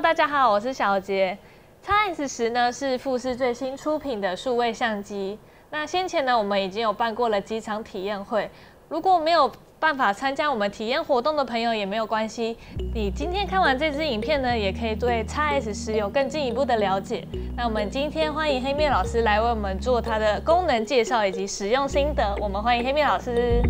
Hello， 大家好，我是小杰。X-S10 呢是富士最新出品的数位相机。那先前呢，我们已经有办过了几场体验会。如果没有办法参加我们体验活动的朋友也没有关系，你今天看完这支影片呢，也可以对 X-S10 有更进一步的了解。那我们今天欢迎黑面老师来为我们做它的功能介绍以及使用心得。我们欢迎黑面老师。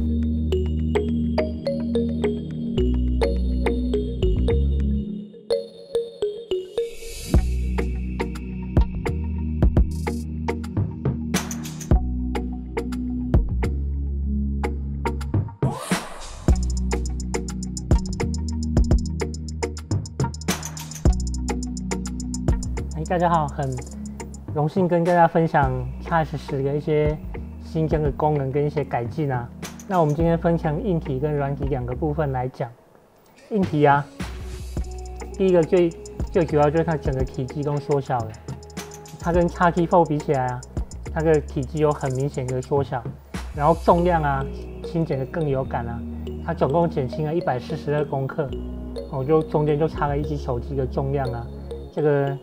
大家好，很荣幸跟大家分享 X-S10 的一些新增的功能跟一些改进啊。那我们今天分享硬体跟软体两个部分来讲。硬体啊，第一个最主要就是它整个体积都缩小了。它跟 X-T4 比起来啊，它的体积有很明显的缩小，然后重量啊轻减的更有感啊。它总共减轻了142公克，我就中间就差了一只手机的重量啊，这个。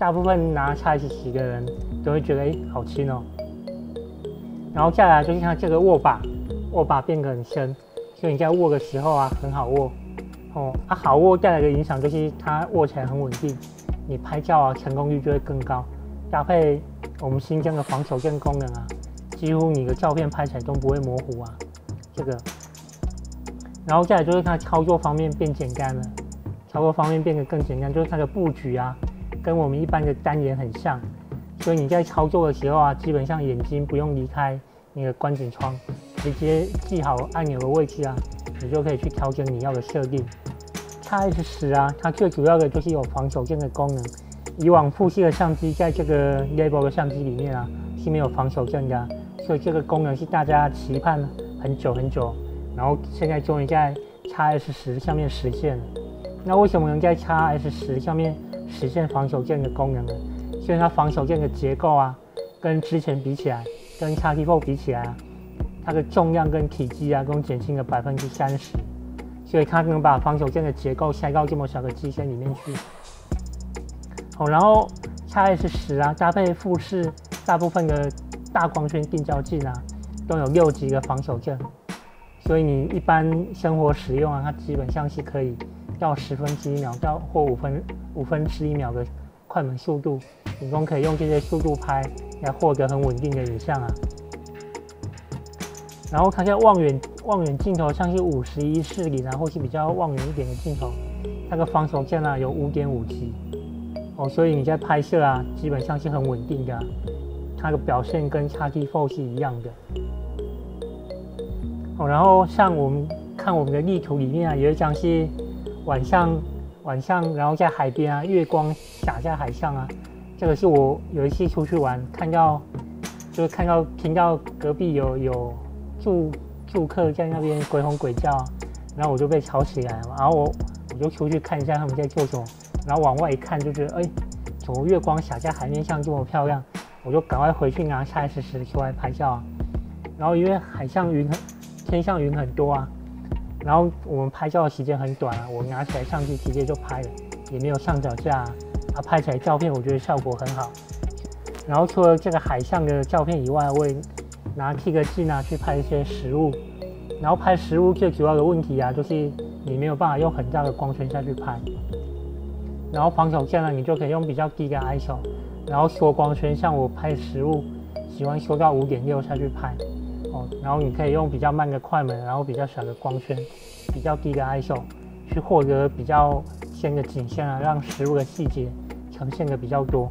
大部分拿 X-S10 的人都会觉得，好轻哦。然后再来就是它这个握把，握把变得很深，所以你在握的时候啊，很好握。哦，啊好握带来的影响就是它握起来很稳定，你拍照啊成功率就会更高。搭配我们新增的防手震功能啊，几乎你的照片拍起来都不会模糊啊。这个，然后再来就是它操作方面变简单了，操作方面变得更简单，就是它的布局啊。 跟我们一般的单眼很像，所以你在操作的时候啊，基本上眼睛不用离开你的观景窗，直接记好按钮的位置啊，你就可以去调整你要的设定。X-S10 啊，它最主要的就是有防手震的功能。以往富士的相机在这个 label 的相机里面啊是没有防手震的、啊，所以这个功能是大家期盼很久很久，然后现在终于在 X-S10 上面实现了。那为什么能在 X-S10 上面？ 实现防手震的功能了，所以它防手震的结构啊，跟之前比起来，跟 X-T4 比起来啊，它的重量跟体积啊，共减轻了30%，所以它能把防手震的结构塞到这么小的机身里面去。好，然后 X-S10 啊，搭配富士大部分的大光圈定焦镜啊，都有6级的防手震，所以你一般生活使用啊，它基本上是可以。 到1/10秒到或5/1秒的快门速度，你都可以用这些速度拍来获得很稳定的影像啊。然后它在望远镜头上是51/40，然后是比较望远一点的镜头，它的防手震啊有5.5级哦，所以你在拍摄啊基本上是很稳定的、啊，它的表现跟 X-T4 是一样的。哦，然后像我们看我们的地图里面啊，有一张是。 晚上，然后在海边啊，月光洒在海上啊，这个是我有一次出去玩，听到隔壁有住客在那边鬼吼鬼叫啊，然后我就被吵起来了，然后我就出去看一下他们在做什么，然后往外一看就觉得，哎，怎么月光洒在海面上这么漂亮？我就赶快回去拿 X-S10 出来拍照啊，然后因为天上云很多啊。 然后我们拍照的时间很短啊，我拿起来相机直接就拍了，也没有上脚架啊，啊拍起来照片我觉得效果很好。然后除了这个海上的照片以外，我也拿 K 镜啊去拍一些食物。然后拍食物最主要的问题啊，就是你没有办法用很大的光圈下去拍。然后防手震呢，你就可以用比较低的 ISO， 然后缩光圈，像我拍食物喜欢缩到5.6下去拍。 哦，然后你可以用比较慢的快门，然后比较小的光圈，比较低的 ISO， 去获得比较深的景象啊，让食物的细节呈现的比较多。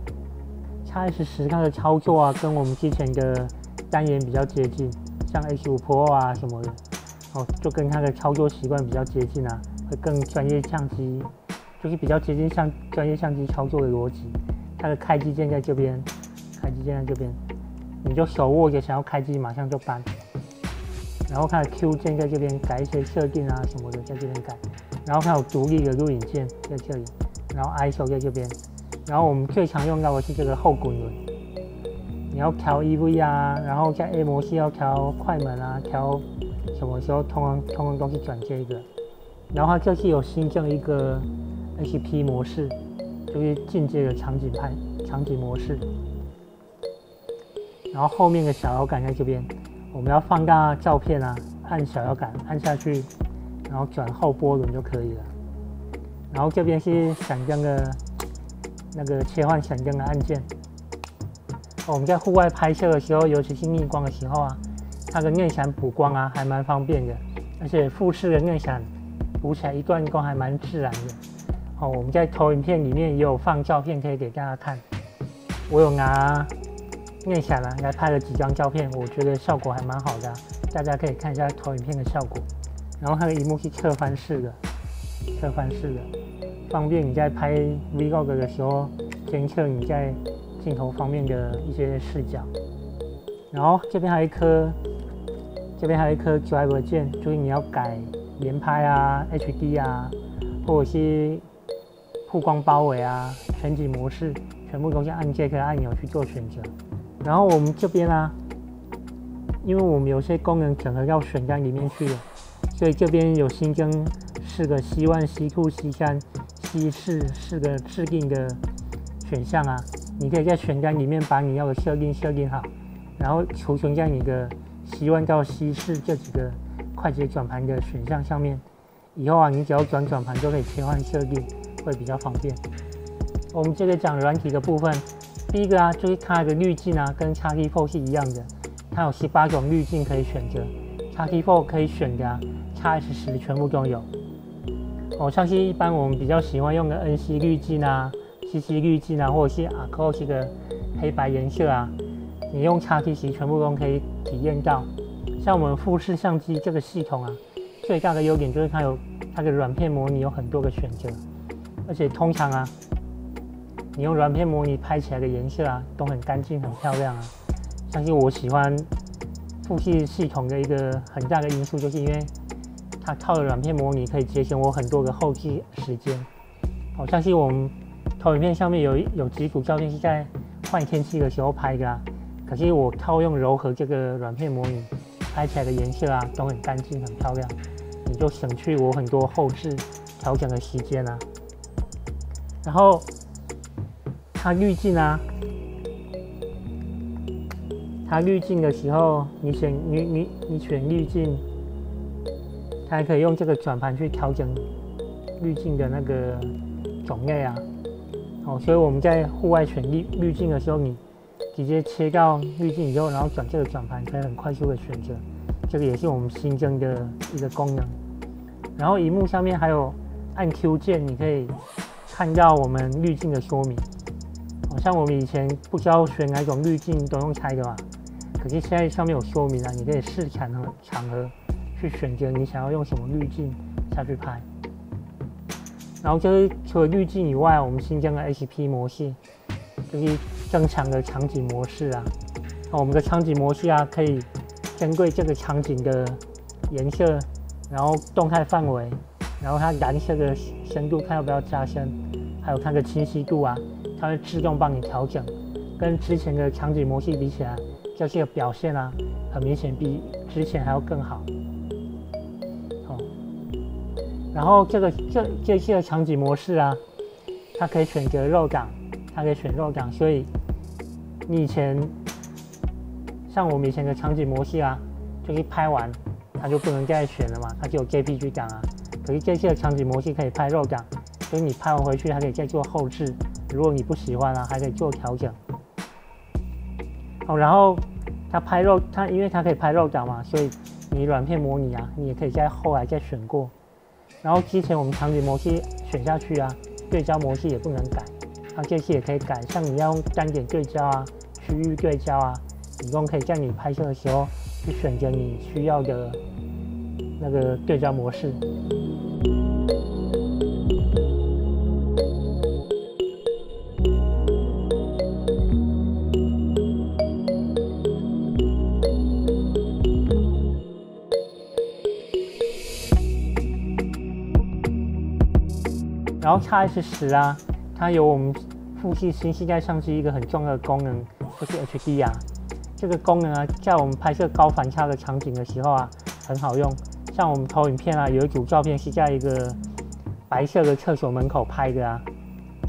X-S10它的操作啊，跟我们之前的单眼比较接近，像 S5 Pro 啊什么的，哦，就跟它的操作习惯比较接近啊，会更专业相机，就是比较接近像专业相机操作的逻辑。它的开机键在这边，开机键在这边。 你就手握着想要开机，马上就搬。然后它的 Q 键在这边改一些设定啊什么的，在这边改。然后它有独立的录影键在这里，然后 ISO 在这边。然后我们最常用到的是这个后滚轮，你要调 EV 啊，然后在 A 模式要调快门啊，调什么时候通常都是转这个。然后它这次有新增一个 HP 模式，就去进这个场景模式。然后后面的小摇杆在这边，我们要放大照片啊，按小摇杆按下去，然后转后波轮就可以了。然后这边是闪灯的那个切换闪灯的按键。我们在户外拍摄的时候，尤其是逆光的时候啊，它的内闪补光啊还蛮方便的，而且富士的内闪补起来一段光还蛮自然的。哦，我们在投影片里面也有放照片可以给大家看，我有拿内闪啊来拍了几张照片，我觉得效果还蛮好的啊，大家可以看一下投影片的效果。然后它的屏幕是侧翻式的，侧翻式的，方便你在拍 Vlog 的时候监测你在镜头方面的一些视角。然后这边还有一颗 driver 键，就是你要改连拍啊、HD 啊，或者是曝光包围啊、全景模式，全部都是按这个按钮去做选择。然后我们这边啊，因为我们有些功能整合到选单里面去了，所以这边有新增4个 C1、C2、C3、C4 4个制定的选项啊。你可以在选单里面把你要的设定好，然后储存在你的 C1 到 C4 这几个快捷转盘的选项上面。以后啊，你只要转盘就可以切换设定，会比较方便。我们这个讲软体的部分，第一个啊，就是它的滤镜啊，跟 XT4 是一样的，它有18种滤镜可以选择。XT4 可以选的啊，XS10 全部都有。哦，像是一般我们比较喜欢用的 NC 滤镜啊。CC 滤镜啊，或者是 Arcos 的黑白颜色啊，你用 XT10 全部都可以体验到。像我们富士相机这个系统啊，最大的优点就是它的软片模拟有很多个选择，而且通常啊，你用软片模拟拍起来的颜色啊，都很干净、很漂亮啊。相信我喜欢富士系统的一个很大的因素，就是因为它套的软片模拟可以节省我很多的后期时间。好，相信我们投影片上面有几组照片是在坏天气的时候拍的啊，可是我套用柔和这个软片模拟，拍起来的颜色啊都很干净、很漂亮，你就省去我很多后置调整的时间啊。然后它滤镜的时候，你选滤镜，它还可以用这个转盘去调整滤镜的那个种类啊。哦，所以我们在户外选滤镜的时候，你直接切到滤镜以后，然后转这个转盘，可以很快速的选择。这个也是我们新增的一个功能。然后屏幕上面还有按 Q 键，你可以看到我们滤镜的说明。好像我们以前不知道选哪种滤镜都用猜的嘛，可是现在上面有说明啊，你可以视场合去选择你想要用什么滤镜下去拍。然后就是除了滤镜以外，我们新增了 HP 模式，就是正常的场景模式啊。我们的场景模式啊，可以针对这个场景的颜色，然后动态范围，然后它蓝色的深度看要不要加深，还有它的清晰度啊，它会自动帮你调整。跟之前的场景模式比起来，这些表现啊，很明显比之前还要更好。然后这次的场景模式啊，它可以选择肉感，所以你以前像我们以前的场景模式啊，就是拍完它就不能再选了嘛，它就有 JPG 档啊。可是这次的场景模式可以拍肉感，所以你拍完回去还可以再做后置，如果你不喜欢啊，还可以做调整。哦，然后它因为它可以拍肉感嘛，所以你软片模拟啊，你也可以在后来再选过。然后之前我们场景模式选下去啊，对焦模式也不能改，那这次也可以改。像你要用单点对焦啊、区域对焦啊，你都可以在你拍摄的时候去选择你需要的那个对焦模式。然后 XS10 啊，它有我们富士新世代相机一个很重要的功能，就是 HDR 啊。这个功能啊，在我们拍摄高反差的场景的时候啊，很好用。像我们投影片啊，有一组照片是在一个白色的厕所门口拍的啊，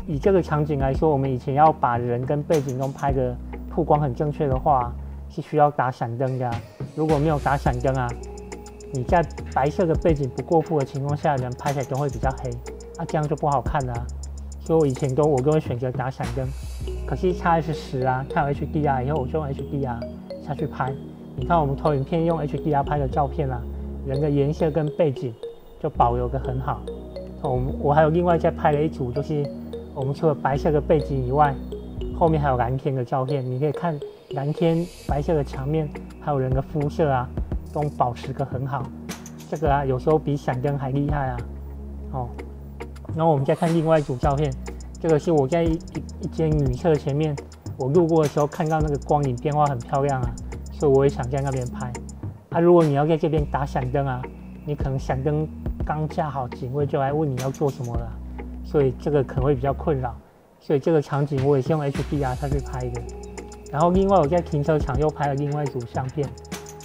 以这个场景来说，我们以前要把人跟背景中拍的曝光很正确的话，是需要打闪灯的啊。如果没有打闪灯啊，你在白色的背景不过曝的情况下，人拍起来都会比较黑，啊，这样就不好看了啊。所以我以前我都会选择打闪灯。可是 X-S10 啊，它有 HDR 以后，我就用 HDR 下去拍。你看我们投影片用 HDR 拍的照片啊，人的颜色跟背景就保留得很好。我还有另外再拍了一组，就是我们除了白色的背景以外，后面还有蓝天的照片，你可以看蓝天、白色的墙面，还有人的肤色啊，都保持得很好。这个啊，有时候比闪灯还厉害啊。哦，然后我们再看另外一组照片，这个是我在一间女厕前面，我路过的时候看到那个光影变化很漂亮啊，所以我也想在那边拍。啊，如果你要在这边打闪灯啊，你可能闪灯刚架好，警卫就来问你要做什么了，所以这个可能会比较困扰。所以这个场景我也是用 HDR 下去拍的。然后另外我在停车场又拍了另外一组相片，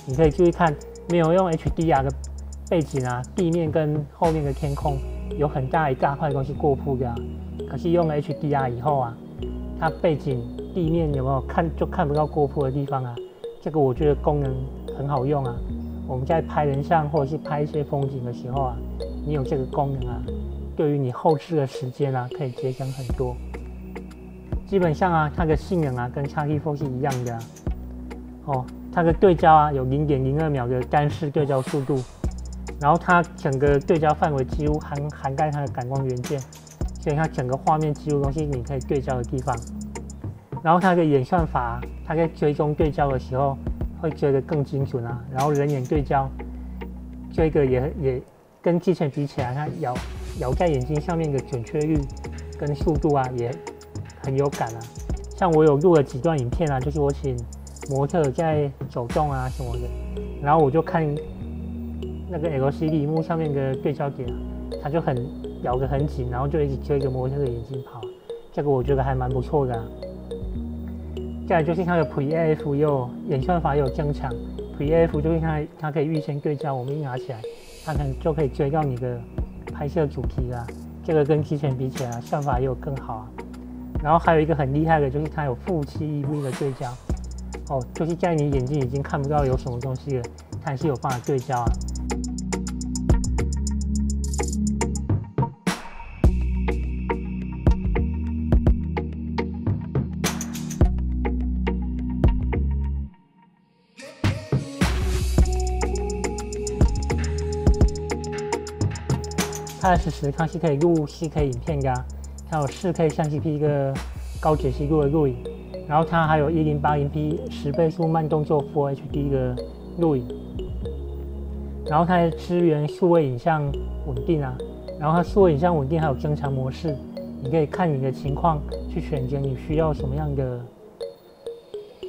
你可以注意看，没有用 HDR 的背景啊，地面跟后面的天空有很大一大块都是过曝的啊。可是用了 HDR 以后啊，它背景地面有没有看就看不到过曝的地方啊。这个我觉得功能很好用啊。我们在拍人像或者是拍一些风景的时候啊，你有这个功能啊，对于你后置的时间啊，可以节省很多。基本上啊，它的性能啊跟 X-T4 是一样的啊。哦，它的对焦啊有 0.02 秒的单视对焦速度，然后它整个对焦范围几乎涵盖它的感光元件，所以它整个画面几乎都是你可以对焦的地方。然后它的演算法啊，它在追踪对焦的时候，会追得更精准啊，然后人眼对焦追的也跟之前比起来，它咬在眼睛上面的准确率跟速度啊也很有感啊。像我有录了几段影片啊，就是我请模特在走动啊什么的，然后我就看那个 LCD 屏幕上面的对焦点啊，它就很咬得很紧，然后就一直追着模特的眼睛跑，这个我觉得还蛮不错的啊。再来就是它的 Pre-AF 又演算法有增强 ，Pre-AF 就是它可以预先对焦，我们一拿起来，它就可以追到你的拍摄主题啦。这个跟之前比起来啊，算法也有更好啊。然后还有一个很厉害的就是它有负7EV 的对焦，哦，就是在你眼睛已经看不到有什么东西了，它还是有办法对焦啊。X-S10它是可以录 4K 影片的啊，它有 4K30P 的高解析度的录影，然后它还有 1080P 10倍速慢动作 Full HD 的录影，然后它支援数位影像稳定啊，然后它数位影像稳定还有增强模式，你可以看你的情况去选择你需要什么样的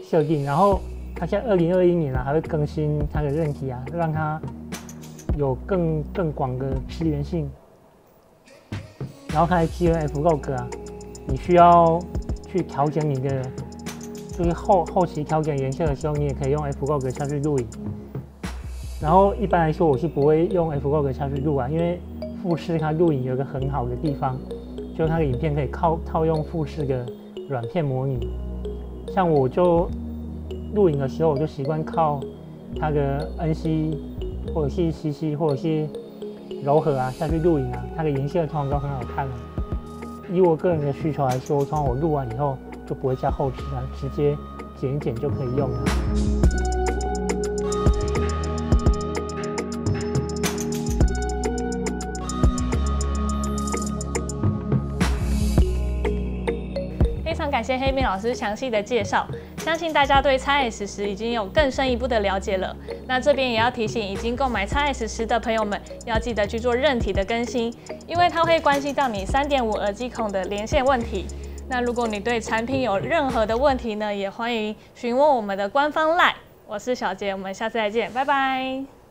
设定，然后它在2021年啊还会更新它的韧体啊，让它有更广的支援性，然后它还支援 F Log 啊，你需要去调整你的，就是后期调整颜色的时候，你也可以用 F Log 下去录影。然后一般来说我是不会用 F Log 下去录啊，因为富士它录影有一个很好的地方，就是它的影片可以套用富士的软片模拟。像我就录影的时候，我就习惯靠它的 NC。或者是 CC 或者是柔和啊下去录影啊，它的颜色通常都很好看啊。以我个人的需求来说，通常我录完以后就不会加后置啊，直接剪一剪就可以用了。非常感谢黑面老师详细的介绍。相信大家对 X-S10 已经有更深一步的了解了。那这边也要提醒已经购买 X-S10 的朋友们，要记得去做韧体的更新，因为它会关系到你 3.5 耳机孔的连线问题。那如果你对产品有任何的问题呢，也欢迎询问我们的官方 LINE。我是小杰，我们下次再见，拜拜。